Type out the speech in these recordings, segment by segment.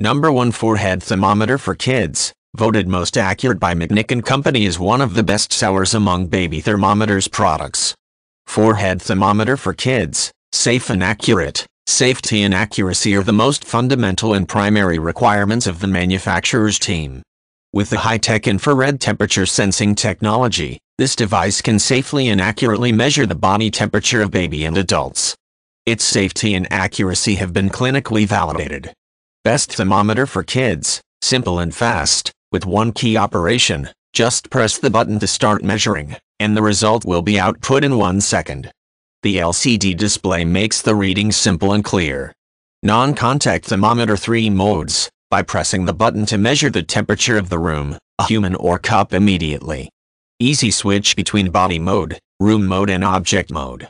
No. 1 Forehead Thermometer for Kids, voted most accurate by McNick & Company, is one of the best sellers among baby thermometers products. Forehead Thermometer for Kids, safe and accurate. Safety and accuracy are the most fundamental and primary requirements of the manufacturer's team. With the high-tech infrared temperature sensing technology, this device can safely and accurately measure the body temperature of baby and adults. Its safety and accuracy have been clinically validated. Best thermometer for kids, simple and fast, with one key operation. Just press the button to start measuring, and the result will be output in 1 second. The LCD display makes the reading simple and clear. Non-contact thermometer 3 modes, by pressing the button to measure the temperature of the room, a human or cup immediately. Easy switch between body mode, room mode and object mode.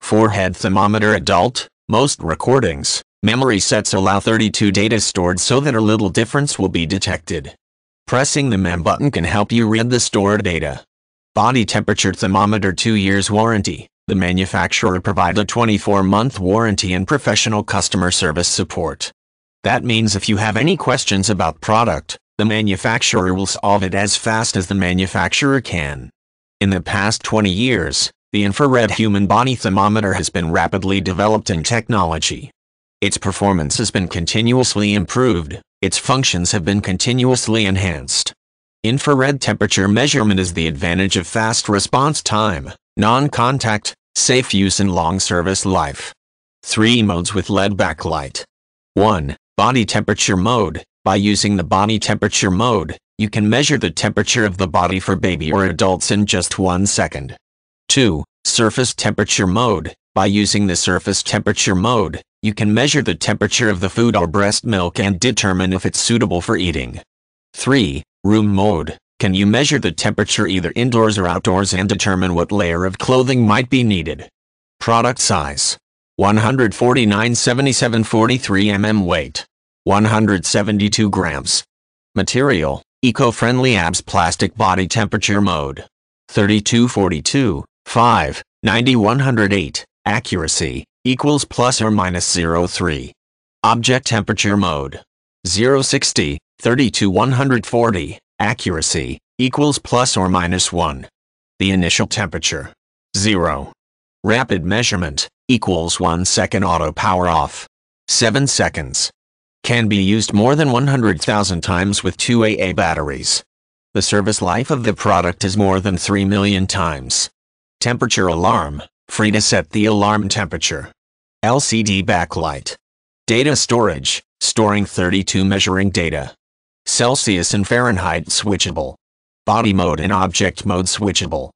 Forehead thermometer adult, most recordings, memory sets allow 32 data stored so that a little difference will be detected. Pressing the MEM button can help you read the stored data. Body temperature thermometer 2 years warranty. The manufacturer provides a 24-month warranty and professional customer service support. That means if you have any questions about product, the manufacturer will solve it as fast as the manufacturer can. In the past 20 years, the infrared human body thermometer has been rapidly developed in technology. Its performance has been continuously improved, its functions have been continuously enhanced. Infrared temperature measurement is the advantage of fast response time, non-contact, safe use and long service life. 3 modes with LED backlight. 1. Body temperature mode. By using the body temperature mode, you can measure the temperature of the body for baby or adults in just 1 second. 2. Surface temperature mode. By using the surface temperature mode, you can measure the temperature of the food or breast milk and determine if it's suitable for eating. 3. Room mode. Can you measure the temperature either indoors or outdoors and determine what layer of clothing might be needed? Product size: 149/77/43 mm weight, 172 grams. Material: eco-friendly ABS plastic. Body temperature mode: 32, 42, 5, 90, 108, accuracy, equals ±0.3. Object temperature mode: 060, 32, 140, accuracy, equals ±1. The initial temperature: 0. Rapid measurement, equals 1 second. Auto power off: 7 seconds. Can be used more than 100,000 times with 2 AA batteries. The service life of the product is more than 3 million times. Temperature alarm, free to set the alarm temperature. LCD backlight. Data storage, storing 32 measuring data. Celsius and Fahrenheit switchable. Body mode and object mode switchable.